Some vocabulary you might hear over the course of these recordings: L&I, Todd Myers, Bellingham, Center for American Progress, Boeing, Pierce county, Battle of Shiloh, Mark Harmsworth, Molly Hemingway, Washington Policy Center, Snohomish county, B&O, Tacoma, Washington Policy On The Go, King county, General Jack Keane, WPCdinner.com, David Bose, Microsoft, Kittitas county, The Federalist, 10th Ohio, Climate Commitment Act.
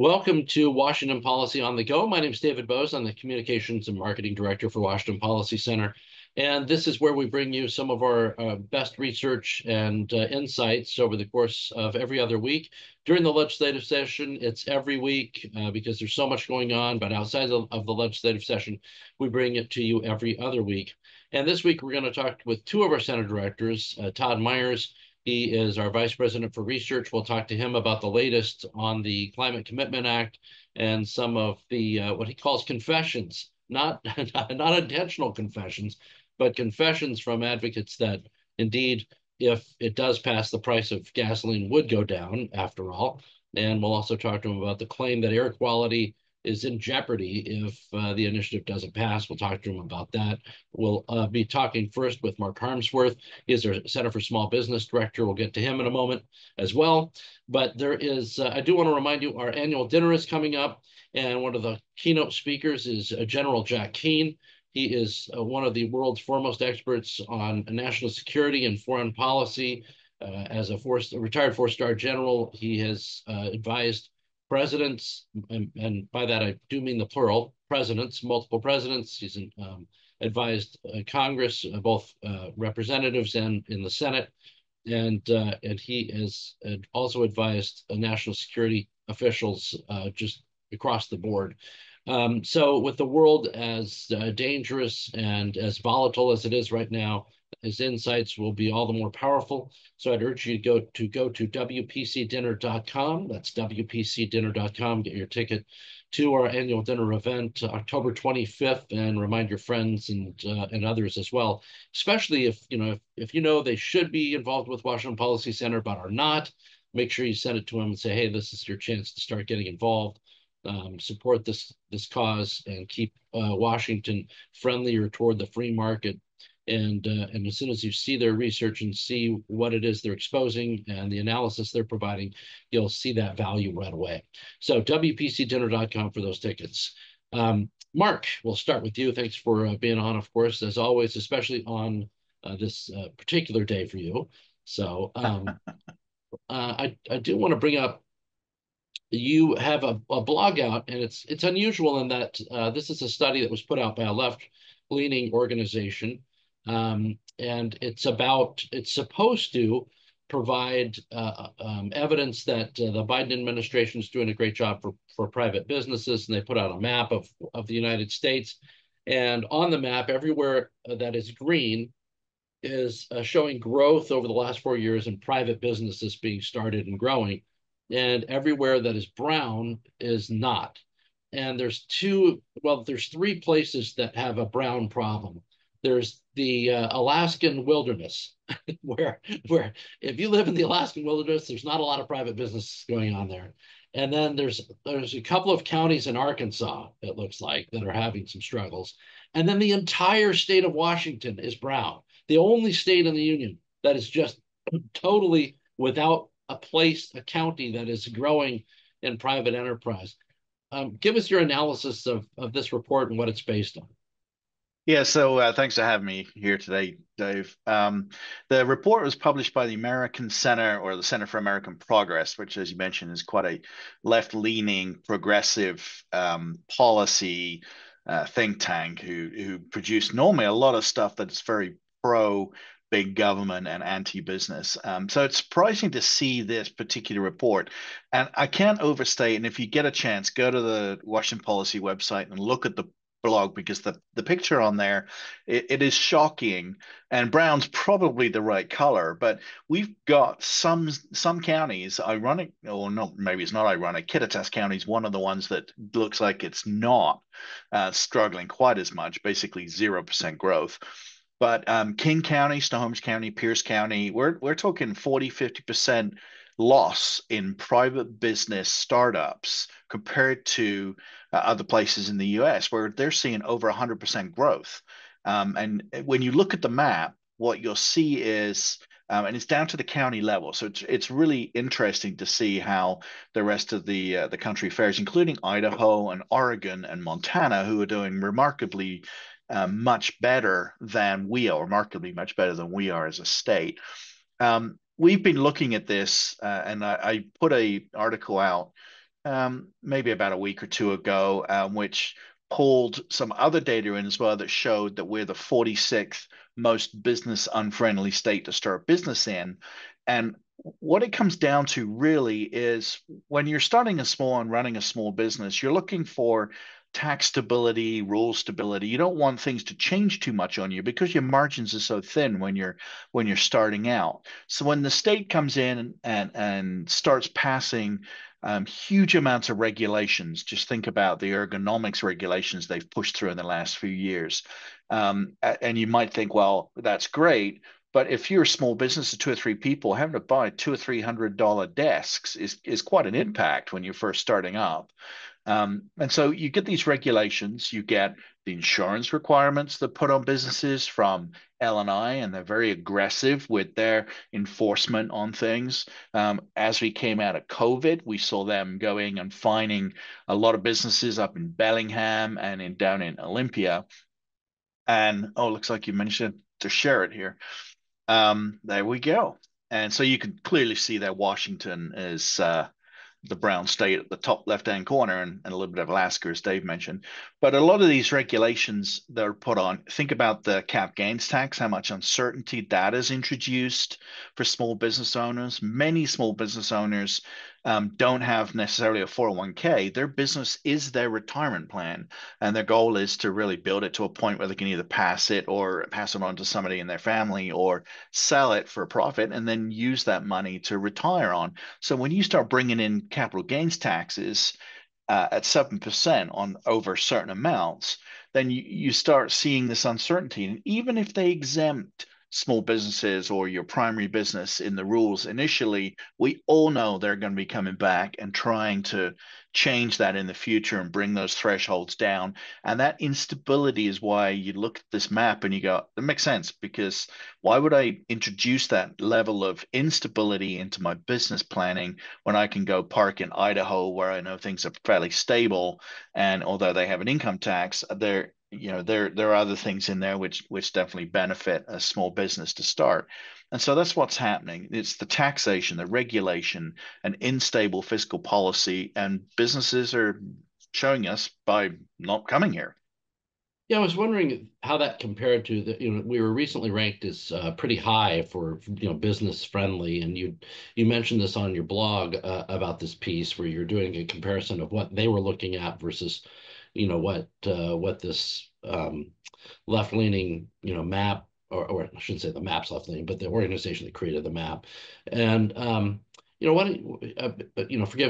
Welcome to Washington Policy on the Go. My name is David Bose. I'm the Communications and Marketing Director for Washington Policy Center. And this is where we bring you some of our best research and insights over the course of every other week. During the legislative session, it's every week because there's so much going on. But outside of the legislative session, we bring it to you every other week. And this week, we're going to talk with two of our center directors, Todd Myers. He is our Vice President for Research. We'll talk to him about the latest on the Climate Commitment Act and some of the what he calls confessions, not intentional confessions, but confessions from advocates that indeed, if it does pass, the price of gasoline would go down after all. And we'll also talk to him about the claim that air quality is in jeopardy if the initiative doesn't pass. We'll talk to him about that. We'll be talking first with Mark Harmsworth. He is our Center for Small Business Director. We'll get to him in a moment as well. But there is, I do want to remind you, our annual dinner is coming up. And one of the keynote speakers is General Jack Keane. He is one of the world's foremost experts on national security and foreign policy. As a retired four-star general, he has advised presidents, and by that I do mean the plural, presidents, multiple presidents. He's advised Congress, both representatives and in the Senate, and he has also advised national security officials just across the board. So with the world as dangerous and as volatile as it is right now, his insights will be all the more powerful. So I'd urge you to go to WPCdinner.com. That's WPCdinner.com. Get your ticket to our annual dinner event, October 25th, and remind your friends and others as well. Especially if you know they should be involved with Washington Policy Center but are not, make sure you send it to them and say, hey, this is your chance to start getting involved. Support this cause and keep Washington friendlier toward the free market. And as soon as you see their research and see what it is they're exposing and the analysis they're providing, you'll see that value right away. So WPCdinner.com for those tickets. Mark, we'll start with you. Thanks for being on, of course, as always, especially on this particular day for you. So I do want to bring up, you have a blog out, and it's unusual in that this is a study that was put out by a left-leaning organization. And it's supposed to provide evidence that the Biden administration is doing a great job for private businesses. And they put out a map of the United States. And on the map, everywhere that is green is showing growth over the last 4 years in private businesses being started and growing. And everywhere that is brown is not. And there's three places that have a brown problem. There's the Alaskan wilderness, where if you live in the Alaskan wilderness, there's not a lot of private business going on there. And then there's a couple of counties in Arkansas, it looks like, that are having some struggles. And then the entire state of Washington is brown, the only state in the union that is just totally without a county that is growing in private enterprise. Give us your analysis of this report and what it's based on. Yeah, so thanks for having me here today, Dave. The report was published by the American Center, or the Center for American Progress, which, as you mentioned, is quite a left-leaning, progressive policy think tank who produce normally a lot of stuff that's very pro-big government and anti-business. So it's surprising to see this particular report. And I can't overstate, and if you get a chance, go to the Washington Policy website and look at the blog, because the picture on there, it is shocking, and brown's probably the right color, but we've got some counties, ironic, or not, maybe it's not ironic, Kittitas County is one of the ones that looks like it's not struggling quite as much, basically 0% growth. But King County, Snohomish County, Pierce County, we're talking 40–50% loss in private business startups compared to other places in the US, where they're seeing over 100% growth. And when you look at the map, what you'll see is, and it's down to the county level. So it's really interesting to see how the rest of the country fares, including Idaho and Oregon and Montana, who are doing remarkably much better than we are as a state. We've been looking at this, and I put an article out maybe about a week or two ago, which pulled some other data in as well that showed that we're the 46th most business unfriendly state to start business in. And what it comes down to really is when you're starting a small and running a small business, you're looking for tax stability, rule stability. You don't want things to change too much on you because your margins are so thin when you're starting out. So when the state comes in and starts passing huge amounts of regulations, just think about the ergonomics regulations they've pushed through in the last few years. And you might think, well, that's great. But if you're a small business of two or three people, having to buy $200 or $300 desks is quite an impact when you're first starting up. And so you get these regulations, you get the insurance requirements that put on businesses from L&I, and they're very aggressive with their enforcement on things. As we came out of COVID, we saw them going and fining a lot of businesses up in Bellingham and down in Olympia. And oh, looks like you mentioned to share it here. There we go. And so you can clearly see that Washington is the brown state at the top left-hand corner, and a little bit of Alaska, as Dave mentioned. But a lot of these regulations that are put on, think about the cap gains tax, how much uncertainty that is introduced for small business owners. Many small business owners don't have necessarily a 401k. Their business is their retirement plan, and their goal is to really build it to a point where they can either pass it on to somebody in their family or sell it for a profit and then use that money to retire on. So when you start bringing in capital gains taxes at 7% on over certain amounts, then you start seeing this uncertainty. And even if they exempt small businesses or your primary business in the rules initially, we all know they're going to be coming back and trying to change that in the future and bring those thresholds down. And that instability is why you look at this map and you go, that makes sense, because why would I introduce that level of instability into my business planning when I can go park in Idaho where I know things are fairly stable, and although they have an income tax, they're there are other things in there which definitely benefit a small business to start. And so that's what's happening. It's the taxation, the regulation, and unstable fiscal policy, and businesses are showing us by not coming here. Yeah, I was wondering how that compared to the, we were recently ranked as pretty high for, business friendly. And you mentioned this on your blog about this piece where you're doing a comparison of what they were looking at versus what this left-leaning, map, or I shouldn't say the map's left-leaning, but the organization that created the map. And, forgive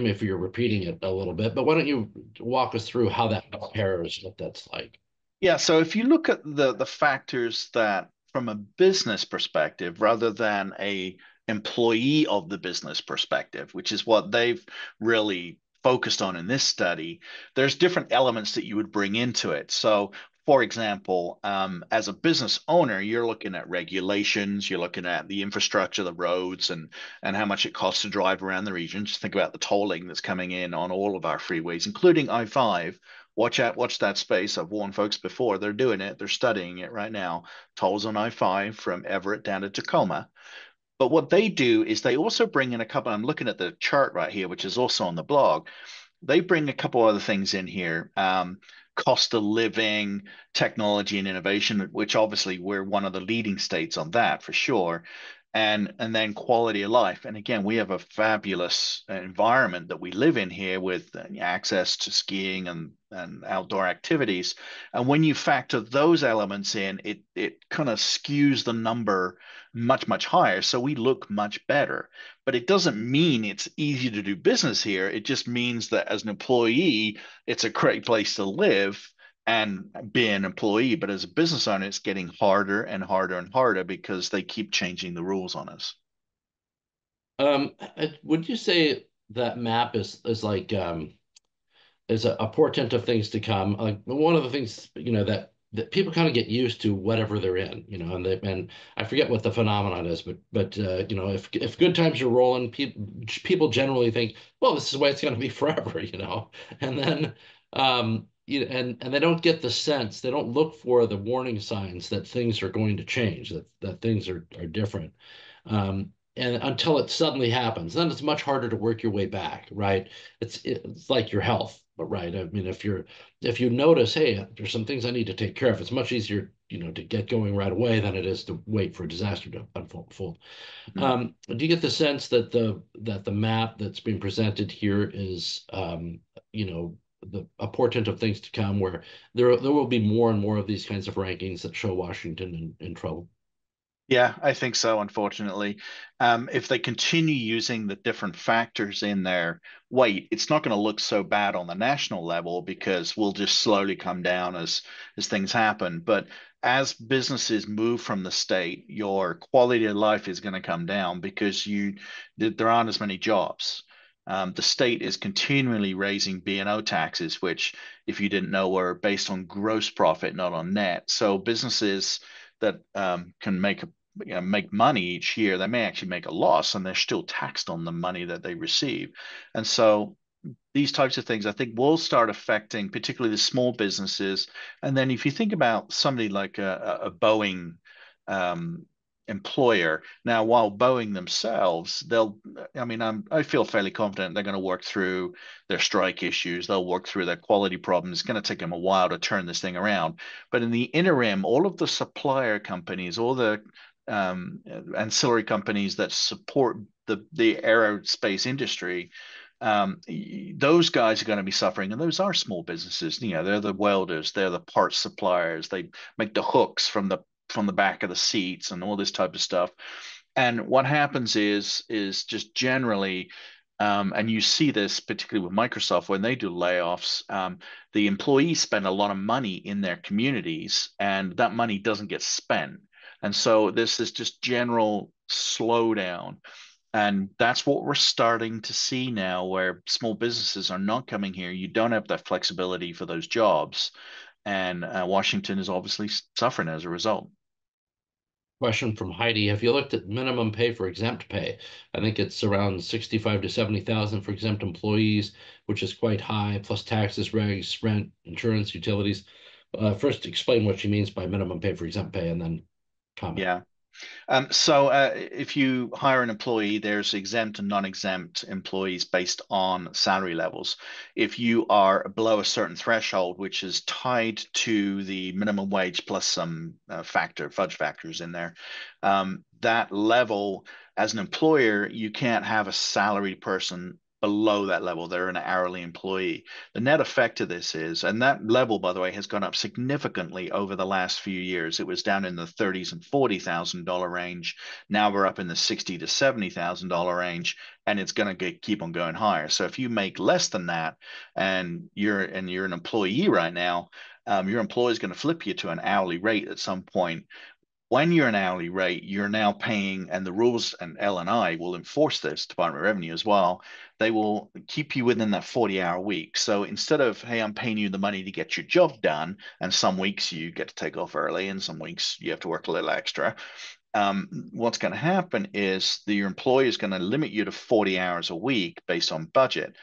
me if you're repeating it a little bit, but why don't you walk us through how that compares, what that's like? Yeah, so if you look at the factors that, from a business perspective, rather than a employee of the business perspective, which is what they've really focused on in this study, there's different elements that you would bring into it. So, for example, as a business owner, you're looking at regulations, you're looking at the infrastructure, the roads, and how much it costs to drive around the region. Just think about the tolling that's coming in on all of our freeways, including I-5. Watch out, watch that space. I've warned folks before, they're doing it, they're studying it right now. Tolls on I-5 from Everett down to Tacoma. But what they do is they also bring in a couple, I'm looking at the chart right here, which is also on the blog. They bring a couple other things in here, cost of living, technology and innovation, which obviously we're one of the leading states on that for sure. And then quality of life. And again, we have a fabulous environment that we live in here with access to skiing and outdoor activities. And when you factor those elements in, it kind of skews the number much, much higher. So we look much better. But it doesn't mean it's easy to do business here. It just means that as an employee, it's a great place to live and be an employee, but as a business owner, it's getting harder and harder and harder because they keep changing the rules on us. Would you say that map is like is a portent of things to come? Like one of the things that people kind of get used to whatever they're in, and I forget what the phenomenon is, but if good times are rolling, people generally think, well, this is the way it's going to be forever, and then. And they don't get the sense, they don't look for the warning signs that things are going to change, that things are different. and until it suddenly happens, then it's much harder to work your way back, right? It's like your health, right? I mean, if you notice, hey, there's some things I need to take care of, it's much easier, you know, to get going right away than it is to wait for a disaster to unfold. Mm-hmm. Do you get the sense that the map that's being presented here is, you know, a portent of things to come, where there will be more and more of these kinds of rankings that show Washington in trouble? Yeah, I think so, unfortunately. If they continue using the different factors in their weight, it's not going to look so bad on the national level because we'll just slowly come down as things happen. But as businesses move from the state, your quality of life is going to come down because there aren't as many jobs. The state is continually raising B&O taxes, which, if you didn't know, were based on gross profit, not on net. So businesses that can make money each year, they may actually make a loss, and they're still taxed on the money that they receive. And so these types of things, I think, will start affecting particularly the small businesses. And then if you think about somebody like a Boeing employer, now, while Boeing themselves, I feel fairly confident they're going to work through their strike issues, they'll work through their quality problems. It's going to take them a while to turn this thing around. But in the interim, all of the supplier companies, all the ancillary companies that support the aerospace industry, those guys are going to be suffering, and those are small businesses. You know, they're the welders, they're the parts suppliers, they make the hooks from the back of the seats and all this type of stuff. And what happens is just generally, and you see this particularly with Microsoft when they do layoffs, the employees spend a lot of money in their communities, and that money doesn't get spent. And so this is just general slowdown. And that's what we're starting to see now, where small businesses are not coming here. You don't have that flexibility for those jobs. And Washington is obviously suffering as a result. Question from Heidi: have you looked at minimum pay for exempt pay? I think it's around $65,000 to $70,000 for exempt employees, which is quite high, plus taxes, regs, rent, insurance, utilities. First, explain what she means by minimum pay for exempt pay, and then comment. Yeah. So if you hire an employee, there's exempt and non-exempt employees based on salary levels. If you are below a certain threshold, which is tied to the minimum wage plus some fudge factors in there, that level, as an employer, you can't have a salaried person below that level. They're an hourly employee. The net effect of this is, and that level, by the way, has gone up significantly over the last few years. It was down in the $30,000 and $40,000 range. Now we're up in the $60,000 to $70,000 range, and it's going to keep on going higher. So if you make less than that, and you're an employee right now, your employer is going to flip you to an hourly rate at some point. When you're an hourly rate, you're now paying, and the rules, and L&I will enforce this, Department of Revenue as well, they will keep you within that 40-hour week. So instead of, hey, I'm paying you the money to get your job done, and some weeks you get to take off early, and some weeks you have to work a little extra, what's going to happen is your employer is going to limit you to 40 hours a week based on budget.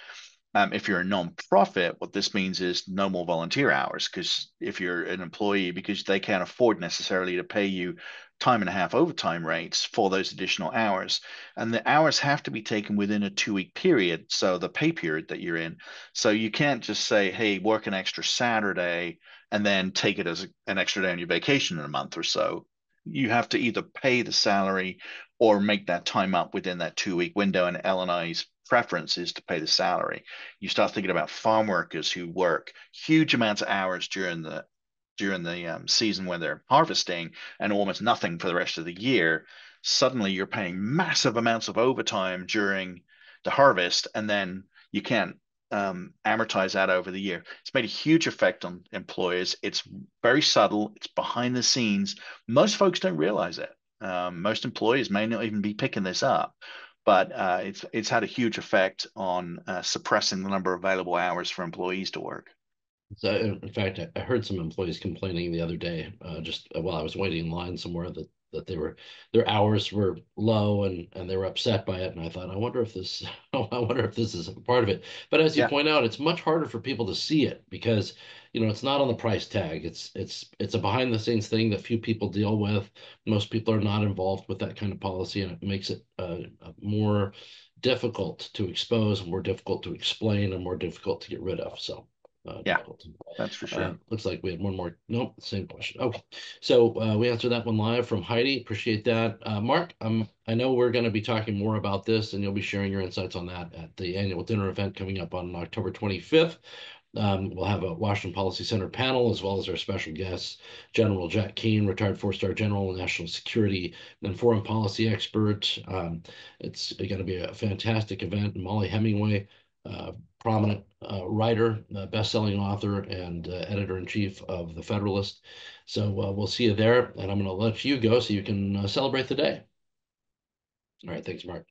If you're a nonprofit, what this means is no more volunteer hours, because if you're an employee, because they can't afford necessarily to pay you time and a half overtime rates for those additional hours. And the hours have to be taken within a 2-week period, so the pay period that you're in. So you can't just say, hey, work an extra Saturday and then take it as an extra day on your vacation in a month or so. You have to either pay the salary or make that time up within that 2-week window, and L&I's preference is to pay the salary. You start thinking about farm workers who work huge amounts of hours during the season when they're harvesting, and almost nothing for the rest of the year. Suddenly you're paying massive amounts of overtime during the harvest, and then you can't amortize that over the year. It's made a huge effect on employers. It's very subtle. It's behind the scenes. Most folks don't realize it. Most employers may not even be picking this up. But it's had a huge effect on suppressing the number of available hours for employees to work. So, in fact, I heard some employees complaining the other day, just while I was waiting in line somewhere, that that they were, their hours were low, and they were upset by it. And I thought, I wonder if this is a part of it. But as you point out, it's much harder for people to see it because, you know, it's not on the price tag. It's a behind the scenes thing that few people deal with. Most people are not involved with that kind of policy, and it makes it more difficult to expose, and more difficult to explain, and more difficult to get rid of. So. Difficult. That's for sure. Looks like we had one more. Nope, same question. Okay, so we answered that one live from Heidi. Appreciate that, Mark. I know we're going to be talking more about this, and you'll be sharing your insights on that at the annual dinner event coming up on October 25th. We'll have a Washington Policy Center panel, as well as our special guests, General Jack Keane, retired four-star general, national security and foreign policy expert. It's going to be a fantastic event. Molly Hemingway, prominent writer, best-selling author, and editor-in-chief of The Federalist. So we'll see you there, and I'm going to let you go so you can celebrate the day. All right, thanks, Mark.